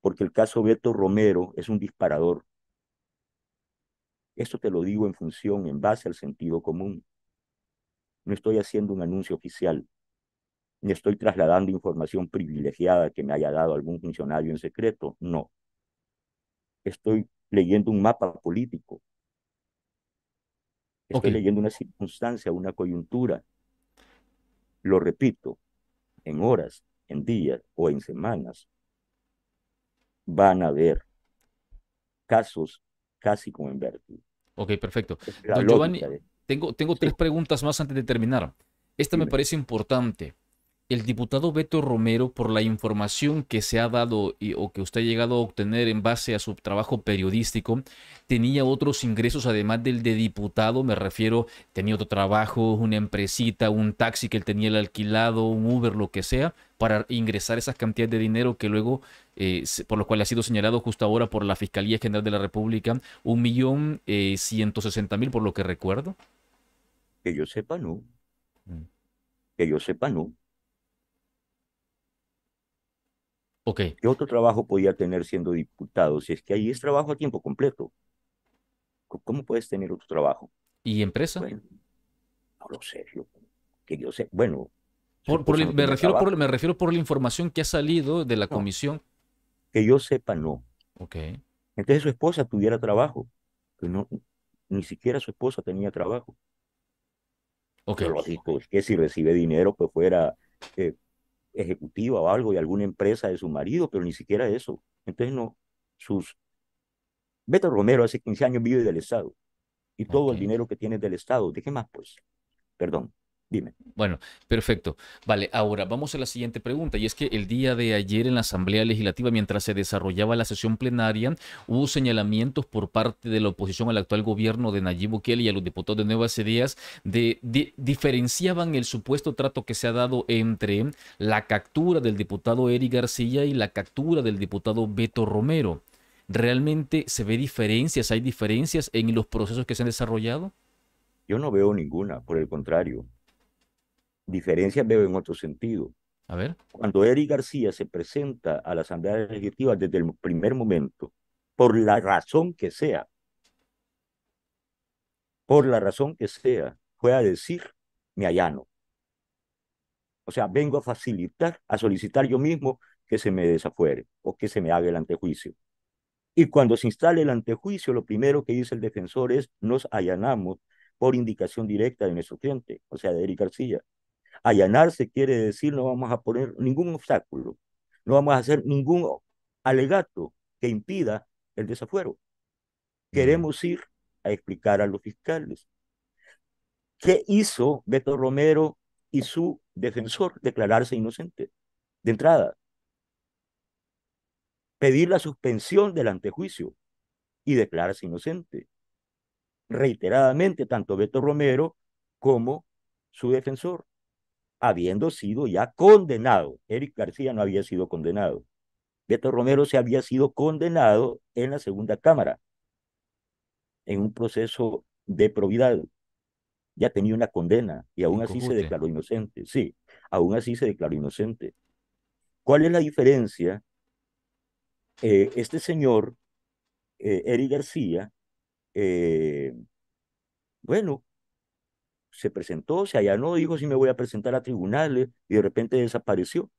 porque el caso Beto Romero es un disparador. Esto te lo digo en función, en base al sentido común. No estoy haciendo un anuncio oficial, ni estoy trasladando información privilegiada que me haya dado algún funcionario en secreto, no. Estoy leyendo un mapa político. Estoy okay. leyendo una circunstancia, una coyuntura. Lo repito, en horas, en días o en semanas van a haber casos casi como en Vértigo. Ok, perfecto. Don Geovani, de... tengo, tengo sí. tres preguntas más antes de terminar. Esta Dime. me parece importante. El diputado Beto Romero, por la información que se ha dado y, o que usted ha llegado a obtener en base a su trabajo periodístico, tenía otros ingresos además del de diputado, me refiero, tenía otro trabajo, una empresita, un taxi que él tenía el alquilado, un Uber, lo que sea, para ingresar esas cantidades de dinero que luego, eh, por lo cual ha sido señalado justo ahora por la Fiscalía General de la República, un millón ciento sesenta mil, por lo que recuerdo. Que yo sepa, no. Mm. Que yo sepa, no. Okay. ¿Qué otro trabajo podía tener siendo diputado? Si es que ahí es trabajo a tiempo completo. ¿Cómo puedes tener otro trabajo? ¿Y empresa? Bueno, no lo sé. Yo, que yo sé. Bueno. Por, por el, me, refiero por, me refiero por la información que ha salido de la no, comisión. Que yo sepa, no. Okay. Entonces su esposa tuviera trabajo. Pues no, ni siquiera su esposa tenía trabajo. Okay. Pero lógico, es que si recibe dinero, pues fuera... Eh, ejecutiva o algo de alguna empresa de su marido, pero ni siquiera eso. Entonces no, sus... Beto Romero hace quince años vive del Estado y todo okay. el dinero que tiene del Estado. ¿De qué más, pues? Perdón, dime. Bueno, perfecto. Vale, ahora vamos a la siguiente pregunta, y es que el día de ayer en la Asamblea Legislativa, mientras se desarrollaba la sesión plenaria, hubo señalamientos por parte de la oposición al actual gobierno de Nayib Bukele y a los diputados de Nuevas Ideas de, de diferenciaban el supuesto trato que se ha dado entre la captura del diputado Eric García y la captura del diputado Beto Romero. ¿Realmente se ve diferencias? ¿Hay diferencias en los procesos que se han desarrollado? Yo no veo ninguna, por el contrario. Diferencias veo en otro sentido. A ver. Cuando Eric García se presenta a la Asamblea Legislativa desde el primer momento, por la razón que sea, por la razón que sea, fue a decir, me allano. O sea, vengo a facilitar, a solicitar yo mismo que se me desafuere o que se me haga el antejuicio. Y cuando se instale el antejuicio, lo primero que dice el defensor es, nos allanamos por indicación directa de nuestro cliente, o sea, de Eric García. Allanarse quiere decir no vamos a poner ningún obstáculo, no vamos a hacer ningún alegato que impida el desafuero. Queremos ir a explicar a los fiscales qué hizo Beto Romero y su defensor, declararse inocente de entrada, pedir la suspensión del antejuicio y declararse inocente reiteradamente, tanto Beto Romero como su defensor, habiendo sido ya condenado. Eric García no había sido condenado. Beto Romero se había sido condenado en la segunda cámara, en un proceso de probidad. Ya tenía una condena y aún así se declaró inocente. Sí, aún así se declaró inocente. ¿Cuál es la diferencia? Eh, este señor, eh, Eric García, eh, bueno, se presentó, se allanó, dijo si me voy a presentar a tribunales y de repente desapareció.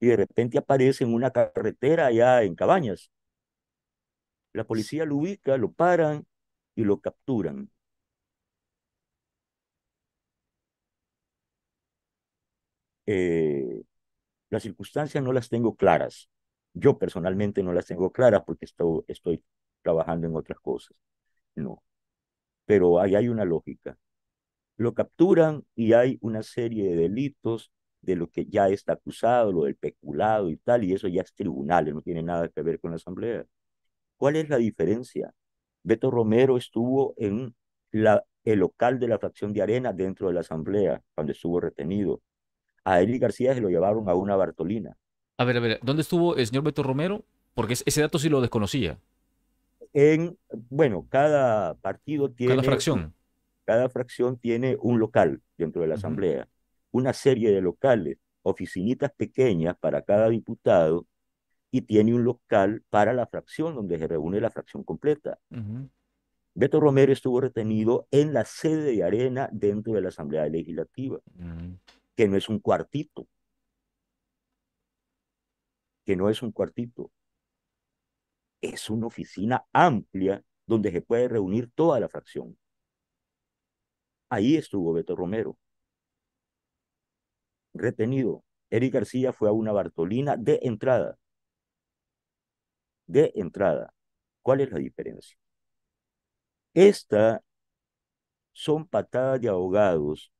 y de repente aparece en una carretera allá en Cabañas. La policía lo ubica, lo paran y lo capturan. Eh, las circunstancias no las tengo claras. Yo personalmente no las tengo claras porque estoy, estoy trabajando en otras cosas. No. Pero ahí hay una lógica. Lo capturan y hay una serie de delitos de lo que ya está acusado, lo del peculado y tal, y eso ya es tribunales, no tiene nada que ver con la Asamblea. ¿Cuál es la diferencia? Beto Romero estuvo en la, el local de la fracción de Arena dentro de la Asamblea, cuando estuvo retenido. A Eric García se lo llevaron a una Bartolina. A ver, a ver, ¿dónde estuvo el señor Beto Romero? Porque ese dato sí lo desconocía. En, bueno, cada partido tiene... Cada fracción. Cada fracción tiene un local dentro de la Asamblea. Uh-huh. Una serie de locales, oficinitas pequeñas para cada diputado, y tiene un local para la fracción donde se reúne la fracción completa. Uh-huh. Beto Romero estuvo retenido en la sede de Arena dentro de la Asamblea Legislativa, uh-huh. que no es un cuartito, que no es un cuartito, es una oficina amplia donde se puede reunir toda la fracción. Ahí estuvo Beto Romero retenido. Eric García fue a una Bartolina de entrada. De entrada. ¿Cuál es la diferencia? Estas son patadas de ahogados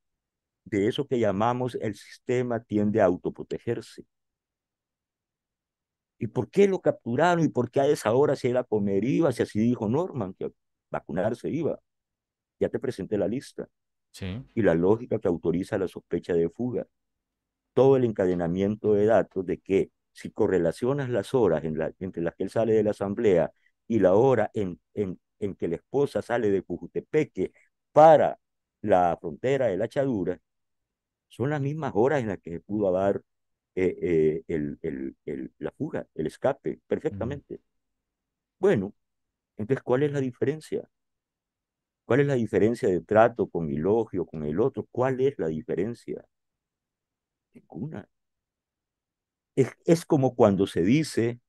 de eso que llamamos el sistema tiende a autoprotegerse. ¿Y por qué lo capturaron? ¿Y por qué a esa hora se iba a comer iba? Si así dijo Norman, que a vacunarse iba. Ya te presenté la lista. Sí. Y la lógica que autoriza la sospecha de fuga. Todo el encadenamiento de datos de que si correlacionas las horas en la, entre las que él sale de la Asamblea y la hora en, en, en que la esposa sale de Cojutepeque para la frontera de la Chadura, son las mismas horas en las que se pudo dar eh, eh, el, el, el, la fuga, el escape, perfectamente. Uh-huh. Bueno, entonces, ¿cuál es la diferencia? ¿Cuál es la diferencia de trato con Ilogio, con el otro? ¿Cuál es la diferencia? Ninguna. Es, es como cuando se dice,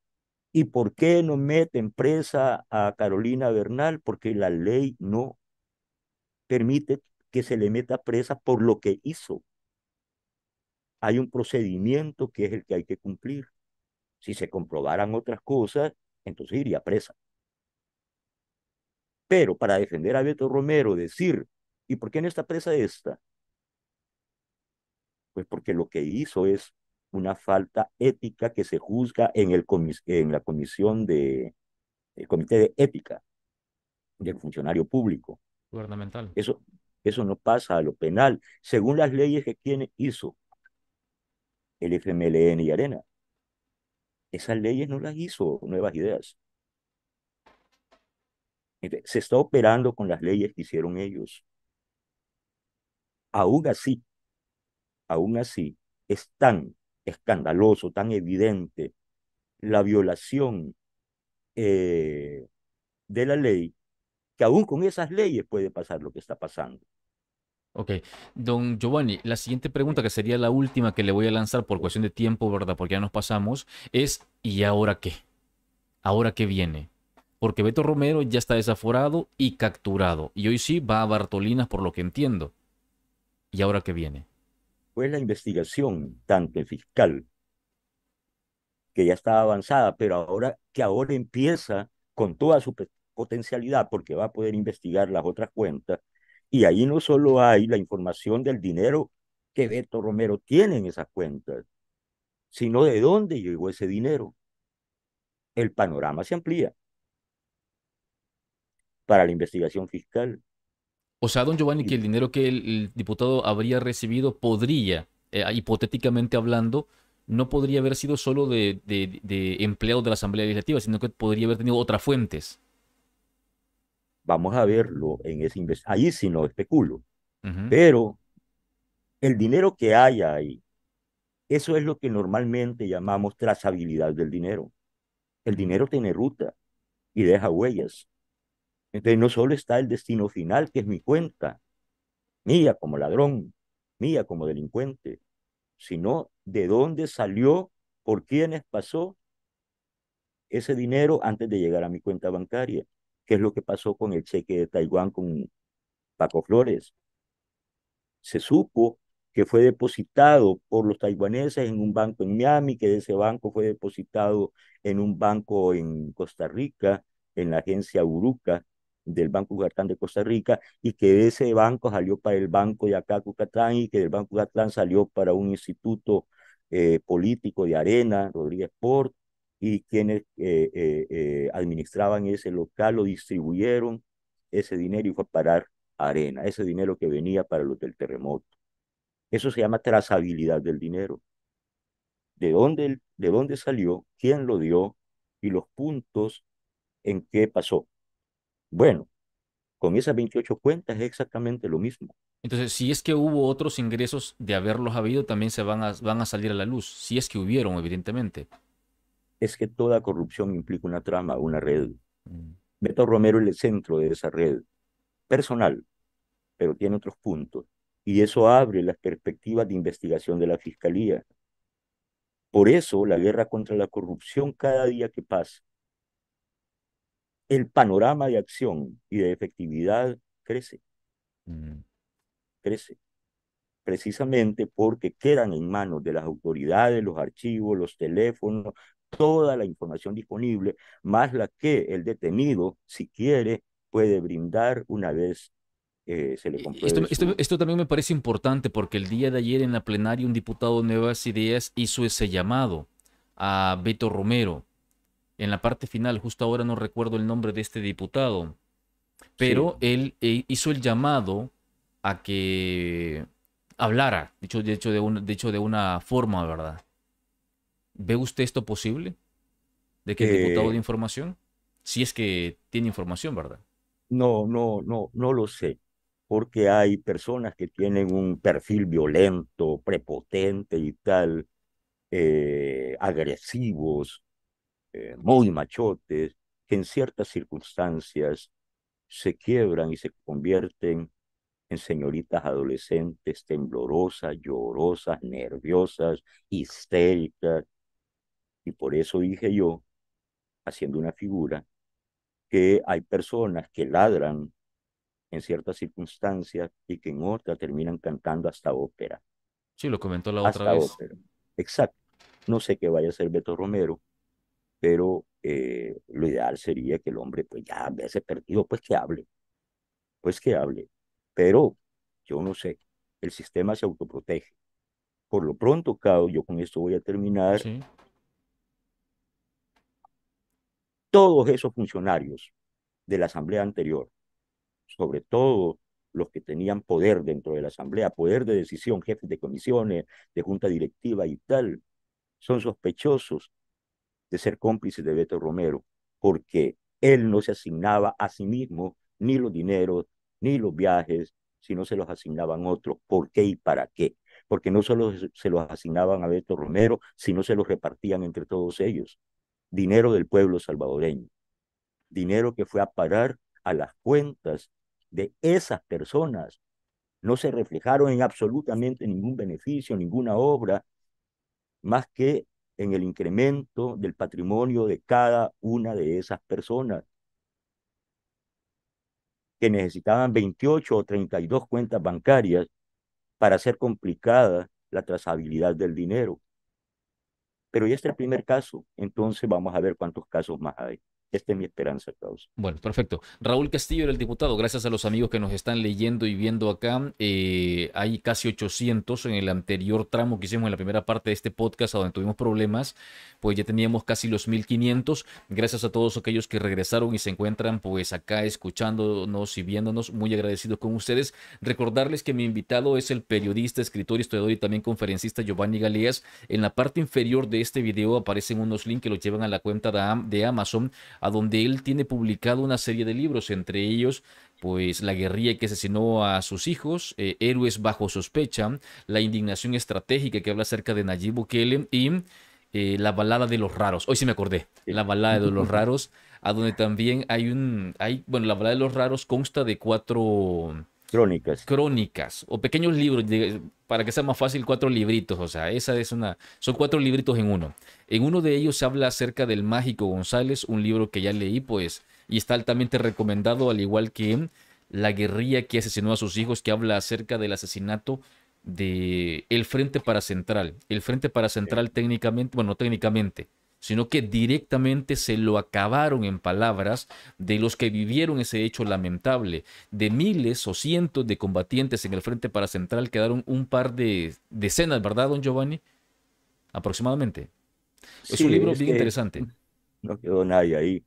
¿y por qué no meten presa a Carolina Bernal? Porque la ley no permite que se le meta presa por lo que hizo. Hay un procedimiento que es el que hay que cumplir. Si se comprobaran otras cosas, entonces iría presa. Pero para defender a Beto Romero, decir, ¿y por qué no está presa esta? Pues porque lo que hizo es una falta ética que se juzga en, el comis en la comisión de, el comité de ética del funcionario público. Gubernamental. Eso, eso no pasa a lo penal, según las leyes que quien hizo el F M L N y Arena. Esas leyes no las hizo Nuevas Ideas. Se está operando con las leyes que hicieron ellos. Aún así, aún así, es tan escandaloso, tan evidente la violación eh, de la ley, que aún con esas leyes puede pasar lo que está pasando. Ok. Don Geovani, la siguiente pregunta, que sería la última que le voy a lanzar por cuestión de tiempo, ¿verdad? Porque ya nos pasamos, es ¿y ahora qué? ¿Ahora qué viene? Porque Beto Romero ya está desaforado y capturado. Y hoy sí va a Bartolinas, por lo que entiendo. ¿Y ahora qué viene? Pues la investigación, tanto el fiscal, que ya estaba avanzada, pero ahora que ahora empieza con toda su potencialidad, porque va a poder investigar las otras cuentas, y ahí no solo hay la información del dinero que Beto Romero tiene en esas cuentas, sino de dónde llegó ese dinero. El panorama se amplía para la investigación fiscal. O sea, don Geovani, que el dinero que el, el diputado habría recibido podría, eh, hipotéticamente hablando, no podría haber sido solo de, de, de empleados de la Asamblea Legislativa, sino que podría haber tenido otras fuentes. Vamos a verlo en ese investigación. Ahí sí no especulo. Uh-huh. Pero el dinero que haya ahí, eso es lo que normalmente llamamos trazabilidad del dinero. El dinero tiene ruta y deja huellas. Entonces no solo está el destino final, que es mi cuenta, mía como ladrón, mía como delincuente, sino de dónde salió, por quienes pasó ese dinero antes de llegar a mi cuenta bancaria, que es lo que pasó con el cheque de Taiwán con Paco Flores. Se supo que fue depositado por los taiwaneses en un banco en Miami, que de ese banco fue depositado en un banco en Costa Rica, en la agencia Uruca del Banco Jucatán de Costa Rica, y que de ese banco salió para el banco de acá Jucatán, y que del Banco Jucatán salió para un instituto eh, político de Arena, Rodríguez Port, y quienes eh, eh, eh, administraban ese local lo distribuyeron ese dinero y fue a parar a Arena, ese dinero que venía para los del terremoto. Eso se llama trazabilidad del dinero. ¿De dónde, de dónde salió? ¿Quién lo dio? Y los puntos en qué pasó. Bueno, con esas veintiocho cuentas es exactamente lo mismo. Entonces, si es que hubo otros ingresos de haberlos habido, también se van a, van a salir a la luz, si es que hubieron, evidentemente. Es que toda corrupción implica una trama, una red. Mm. Beto Romero es el centro de esa red, personal, pero tiene otros puntos. Y eso abre las perspectivas de investigación de la Fiscalía. Por eso la guerra contra la corrupción cada día que pasa, el panorama de acción y de efectividad crece. Uh-huh. Crece. Precisamente porque quedan en manos de las autoridades, los archivos, los teléfonos, toda la información disponible, más la que el detenido, si quiere, puede brindar una vez Eh, se le compruebe. Esto, esto, esto también me parece importante porque el día de ayer en la plenaria un diputado de Nuevas Ideas hizo ese llamado a Beto Romero. En la parte final, justo ahora no recuerdo el nombre de este diputado, pero sí, él eh, hizo el llamado a que hablara, de hecho, de hecho, de un, de hecho de una forma, ¿verdad? ¿Ve usted esto posible? ¿De que el eh... diputado de información? Si es que tiene información, ¿verdad? No, no, no, no lo sé. Porque hay personas que tienen un perfil violento, prepotente y tal, eh, agresivos, eh, muy machotes, que en ciertas circunstancias se quiebran y se convierten en señoritas adolescentes temblorosas, llorosas, nerviosas, histéricas. Y por eso dije yo, haciendo una figura, que hay personas que ladran en ciertas circunstancias y que en otras terminan cantando hasta ópera. Sí, lo comentó la otra vez. Hasta ópera. Exacto. No sé qué vaya a ser Beto Romero, pero eh, lo ideal sería que el hombre, pues ya a veces perdido, pues que hable. Pues que hable. Pero yo no sé, el sistema se autoprotege. Por lo pronto, Cao, yo con esto voy a terminar. Sí. Todos esos funcionarios de la asamblea anterior, sobre todo los que tenían poder dentro de la asamblea, poder de decisión, jefes de comisiones, de junta directiva y tal, son sospechosos de ser cómplices de Beto Romero, porque él no se asignaba a sí mismo ni los dineros, ni los viajes, sino se los asignaban otros. ¿Por qué y para qué? Porque no solo se los asignaban a Beto Romero, sino se los repartían entre todos ellos. Dinero del pueblo salvadoreño, dinero que fue a parar a las cuentas de esas personas. No se reflejaron en absolutamente ningún beneficio, ninguna obra, más que en el incremento del patrimonio de cada una de esas personas, que necesitaban veintiocho o treinta y dos cuentas bancarias para hacer complicada la trazabilidad del dinero. Pero ya este es el primer caso, entonces vamos a ver cuántos casos más hay. Esta es mi esperanza, Klaus. Bueno, perfecto. Raúl Castillo era el diputado. Gracias a los amigos que nos están leyendo y viendo acá. Eh, hay casi ochocientos en el anterior tramo que hicimos en la primera parte de este podcast, donde tuvimos problemas. Pues ya teníamos casi los mil quinientos. Gracias a todos aquellos que regresaron y se encuentran pues acá escuchándonos y viéndonos. Muy agradecidos con ustedes. Recordarles que mi invitado es el periodista, escritor, historiador y también conferencista Geovani Galeas. En la parte inferior de este video aparecen unos links que los llevan a la cuenta de Amazon, a donde él tiene publicado una serie de libros, entre ellos, pues, La guerrilla que asesinó a sus hijos, eh, Héroes bajo sospecha, La indignación estratégica, que habla acerca de Nayib Bukele, y eh, La balada de los raros. Hoy sí me acordé, La balada de los raros, a donde también hay un... Hay, bueno, La balada de los raros consta de cuatro... Crónicas. Crónicas, o pequeños libros, para que sea más fácil, cuatro libritos, o sea, esa es una, son cuatro libritos en uno. En uno de ellos se habla acerca del Mágico González, un libro que ya leí, pues, y está altamente recomendado, al igual que La guerrilla que asesinó a sus hijos, que habla acerca del asesinato de el Frente Paracentral. El Frente Paracentral sí. técnicamente, bueno, no técnicamente, sino que directamente se lo acabaron en palabras de los que vivieron ese hecho lamentable. De miles o cientos de combatientes en el Frente Paracentral quedaron un par de decenas, ¿verdad, don Geovani? Aproximadamente. Sí, es un libro bien interesante. No quedó nadie ahí.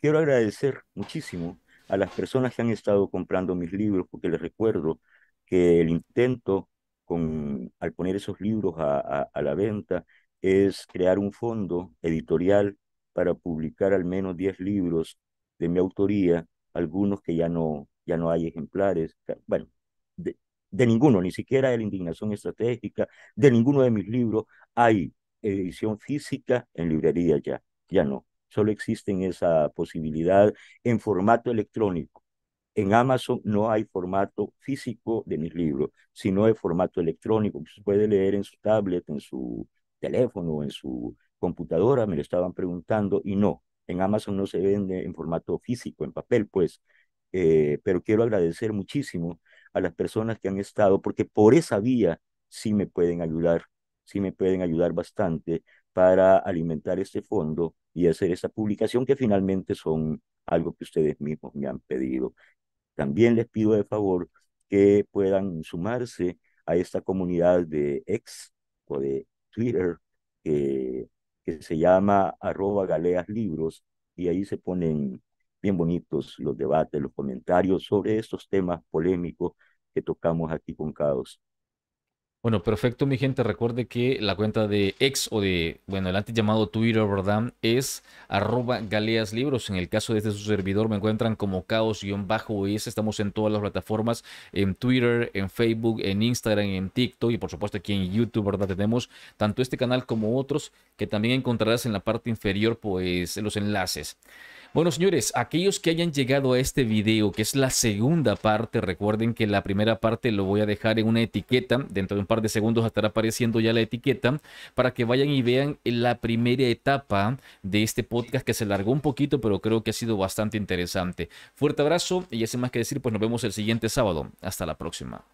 Quiero agradecer muchísimo a las personas que han estado comprando mis libros, porque les recuerdo que el intento con, al poner esos libros a, a, a la venta, es crear un fondo editorial para publicar al menos diez libros de mi autoría, algunos que ya no, ya no hay ejemplares, bueno, de, de ninguno, ni siquiera de La Indignación Estratégica, de ninguno de mis libros hay edición física en librería ya, ya no, solo existe esa posibilidad en formato electrónico. En Amazon no hay formato físico de mis libros, sino de formato electrónico, que se puede leer en su tablet, en su teléfono, en su computadora, me lo estaban preguntando, y no, en Amazon no se vende en formato físico, en papel, pues, eh, pero quiero agradecer muchísimo a las personas que han estado, porque por esa vía sí me pueden ayudar, sí me pueden ayudar bastante para alimentar este fondo y hacer esta publicación, que finalmente son algo que ustedes mismos me han pedido. También les pido de favor que puedan sumarse a esta comunidad de X o de Twitter, eh, que se llama arroba Galeas Libros, y ahí se ponen bien bonitos los debates, los comentarios sobre estos temas polémicos que tocamos aquí con Caos. Bueno, perfecto, mi gente. Recuerde que la cuenta de X o de, bueno, el antes llamado Twitter, ¿verdad?, es arroba Galeas Libros. En el caso de este su servidor, me encuentran como Caos-O S. Estamos en todas las plataformas, en Twitter, en Facebook, en Instagram, en TikTok y por supuesto aquí en YouTube, ¿verdad? Tenemos tanto este canal como otros que también encontrarás en la parte inferior, pues, los enlaces. Bueno, señores, aquellos que hayan llegado a este video, que es la segunda parte, recuerden que la primera parte lo voy a dejar en una etiqueta. Dentro de un par de segundos estará apareciendo ya la etiqueta para que vayan y vean la primera etapa de este podcast, que se largó un poquito, pero creo que ha sido bastante interesante. Fuerte abrazo y ya sin más que decir, pues nos vemos el siguiente sábado. Hasta la próxima.